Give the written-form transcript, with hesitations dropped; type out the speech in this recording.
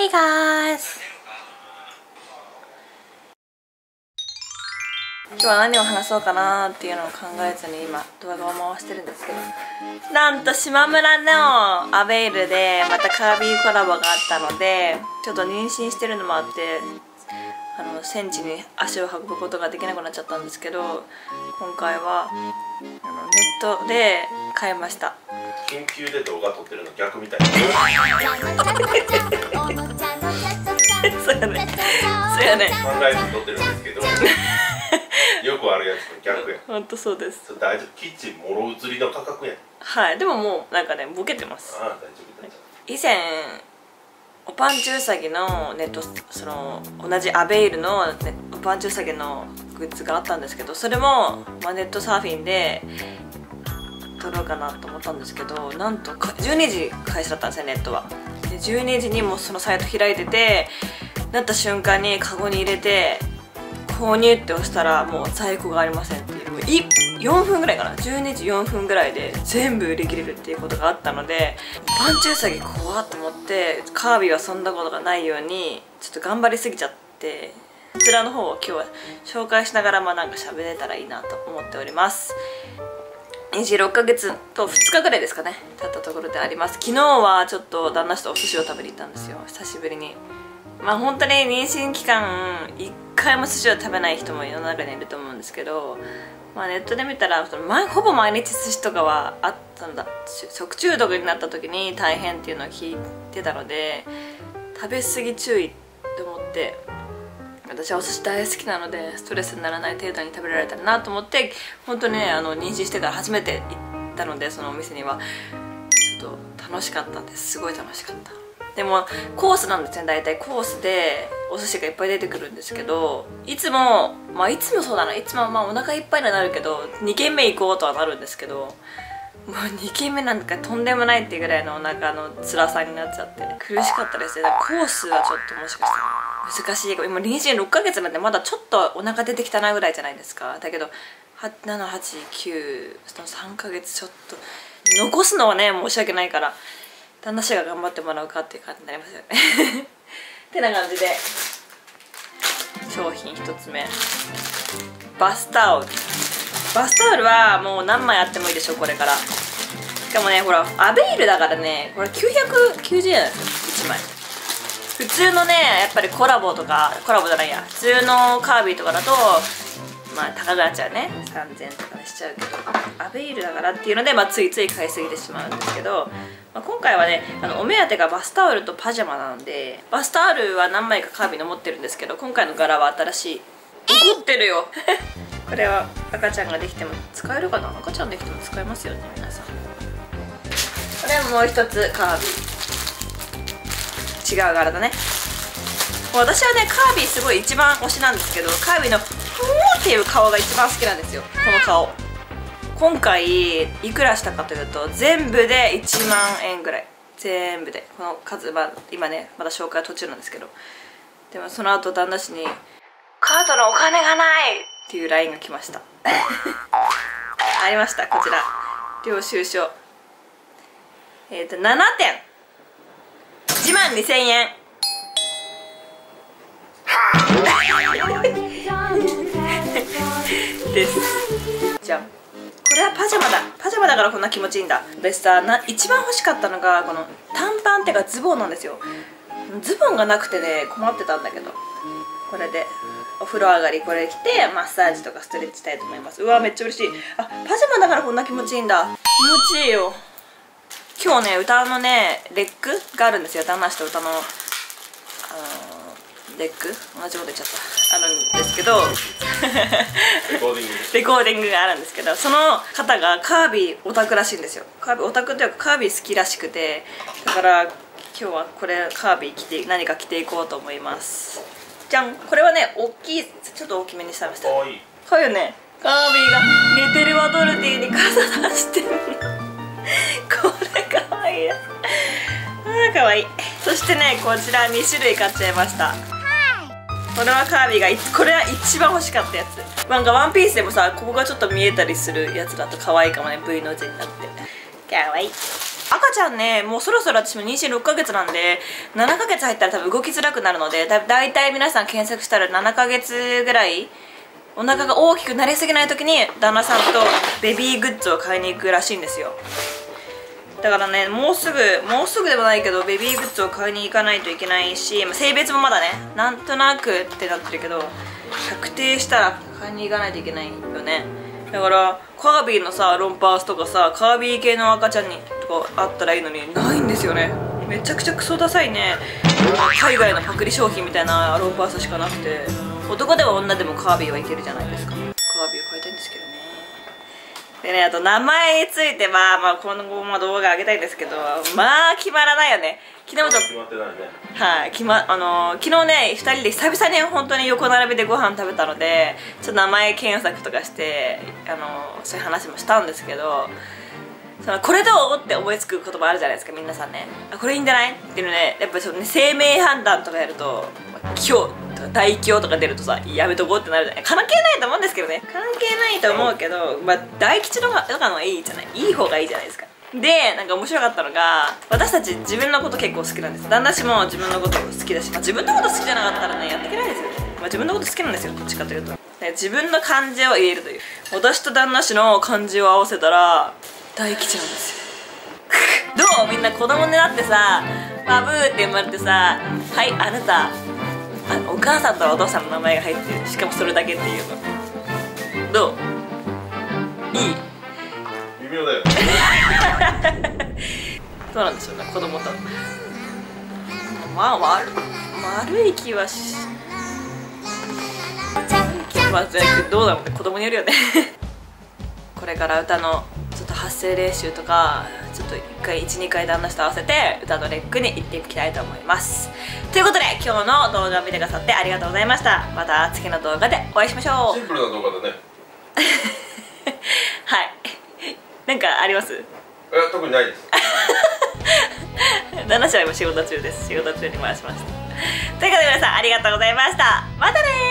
Hey guys! 今日は何を話そうかなーっていうのを考えずに今動画を回してるんですけど、なんとしまむらのアベイルでまたカービィコラボがあったので、ちょっと妊娠してるのもあって戦地に足を運ぶことができなくなっちゃったんですけど、今回はネットで買いました。緊急で動画撮ってるの逆みたいなそうやねワンライブ撮ってるんですけどよくあるやつの逆や。本当そうです。大丈夫、キッチンもろ移りの価格やん。はい、でももうなんかねボケてます。ああ、大丈夫大丈夫。以前おぱんちゅうさぎのネット、同じアベイルのおぱんちゅうさぎのグッズがあったんですけど、それも、まあ、ネットサーフィンで撮ろうかなと思ったんですけど、なんと12時開始だったんですよ、ネットは。で12時にもうそのサイト開いてて、なった瞬間にカゴに入れて購入って押したら、もう在庫がありませんっていう、もう4分ぐらいかな、12時4分ぐらいで全部売り切れるっていうことがあったので、パンチュウサギ怖っと思って、カービィはそんなことがないようにちょっと頑張りすぎちゃって、こちらの方を今日は紹介しながら、まあなんか喋れたらいいなと思っております。26ヶ月と2日ぐらいですかね経ったところであります。昨日はちょっと旦那氏とお寿司を食べに行ったんですよ、久しぶりに。まあ本当に妊娠期間1回も寿司を食べない人も世の中にいると思うんですけど、まあネットで見たらほぼ毎日寿司とかはあったんだ、食中毒になった時に大変っていうのを聞いてたので、食べ過ぎ注意と思って、私はお寿司大好きなのでストレスにならない程度に食べられたらなと思って、本当にね妊娠してから初めて行ったので、そのお店にはちょっと楽しかったんです。すごい楽しかった。でもコースなんですね、大体コースでお寿司がいっぱい出てくるんですけど、いつもそうだな、いつもまあお腹いっぱいになるけど2軒目行こうとはなるんですけど、もう2軒目なんかとんでもないっていうぐらいのお腹の辛さになっちゃって苦しかったですね。だからコースはちょっともしかしたら難しい。今26ヶ月なんでまだちょっとお腹出てきたなぐらいじゃないですか。だけど7、8、9、その3ヶ月ちょっと残すのはね申し訳ないから、旦那氏が頑張ってもらうかっていう感じになりますよねってな感じで、商品1つ目バスタオル。バスタオルはもう何枚あってもいいでしょう、これから。しかもね、ほらアベイルだからね、これ990円なんですよ1枚。普通のねやっぱりコラボじゃないや普通のカービィとかだとまあ高くなっちゃうね、3000とかしちゃうけど、アベイルだからっていうので、まあ、ついつい買いすぎてしまうんですけど、まあ、今回はねお目当てがバスタオルとパジャマなんで、バスタオルは何枚かカービィの持ってるんですけど、今回の柄は新しい。怒ってるよこれは赤ちゃんができても使えるかな。赤ちゃんできても使えますよね、皆さん。これもう一つカービィ、違う柄だね。私はねカービィすごい一番推しなんですけど、カービィの「おー」っていう顔が一番好きなんですよ、この顔。今回いくらしたかというと、全部で1万円ぐらい、全部でこの数、まあ、今ねまだ紹介途中なんですけど、でもその後旦那氏に「カードのお金がない!」っていう LINE が来ましたありました。こちら領収書7点、1万2000円です。じゃん。これはパジャマだ。パジャマだからこんな気持ちいいんだ。私さ、一番欲しかったのがこの短パンっていうかズボンなんですよ。ズボンがなくてね困ってたんだけど、これでお風呂上がりこれ着てマッサージとかストレッチしたいと思います。うわめっちゃ嬉しい。あ、パジャマだからこんな気持ちいいんだ。気持ちいいよ。今日ね歌のねレックがあるんですよ。旦那氏と歌のレック、同じこと言っちゃったあるんですけどレコーディングがあるんですけど、その方がカービィオタクらしいんですよ。カービィオタクというかカービィ好きらしくて、だから今日はこれカービィ着て何か着ていこうと思います。じゃん。これはね大きい、ちょっと大きめにしてました。かわいい、かわいいよね。カービィが寝てるワドルディに傘出してるのこれかわいい、あーかわいい。そしてねこちら2種類買っちゃいました。これはカービィがこれは一番欲しかったやつ。なんかワンピースでもさ、ここがちょっと見えたりするやつだと可愛いかもね、 V の字になって可愛い。赤ちゃんね、もうそろそろ私も妊娠6ヶ月なんで、7ヶ月入ったら多分動きづらくなるので、大体皆さん検索したら7ヶ月ぐらい、お腹が大きくなりすぎない時に旦那さんとベビーグッズを買いに行くらしいんですよ。だからね、もうすぐでもないけどベビーグッズを買いに行かないといけないし、性別もまだね、なんとなくってなってるけど、確定したら買いに行かないといけないよね。だからカービィのさ、ロンパースとかさ、カービィ系の赤ちゃんにとかあったらいいのに、ないんですよね。めちゃくちゃクソダサいね、海外のパクリ商品みたいなロンパースしかなくて、男でも女でもカービィはいけるじゃないですか。カービィを買いたいんですけどね。でね、あと名前については、今後も動画上げたいんですけど、決まらないよね。昨日ちょっと決まってないね。はい、昨日ね、2人で久々に本当に横並びでご飯食べたので、ちょっと名前検索とかして、そういう話もしたんですけど、これどうって思いつく言葉あるじゃないですか、皆さんね。あ、これいいんじゃないっていうのね、やっぱりそうね、姓名判断とかやると、今日大凶とか出るとさ、やめとこうってなるじゃない。関係ないと思うんですけどね、関係ないと思うけど、大吉のとかのいいじゃない、いい方がいいじゃないですか。で、なんか面白かったのが、私たち自分のこと結構好きなんです。旦那氏も自分のこと好きだし、自分のこと好きじゃなかったらね、やっていけないですよね。自分のこと好きなんですよ、どっちかというと。自分の漢字を入れるという、私と旦那氏の漢字を合わせたら大吉なんですよ。どう、みんな子供になってさ、バブーって生まれてさ、はい、あなた、お母さんとお父さんの名前が入ってる、しかもそれだけっていうのどう、いい、微妙だよ。どうなんでしょうね、子供と。悪い気はし、どうだろうね、子供によるよね。これから歌のちょっと発声練習とか、ちょっと1、2回旦那氏と合わせて歌のレックに行っていきたいと思います。ということで、今日の動画を見てくださってありがとうございました。また次の動画でお会いしましょう。シンプルな動画だね。はい、なんかあります？いや、特にないです。旦那氏は今仕事中です。仕事中に回しました。ということで皆さん、ありがとうございました。またねー。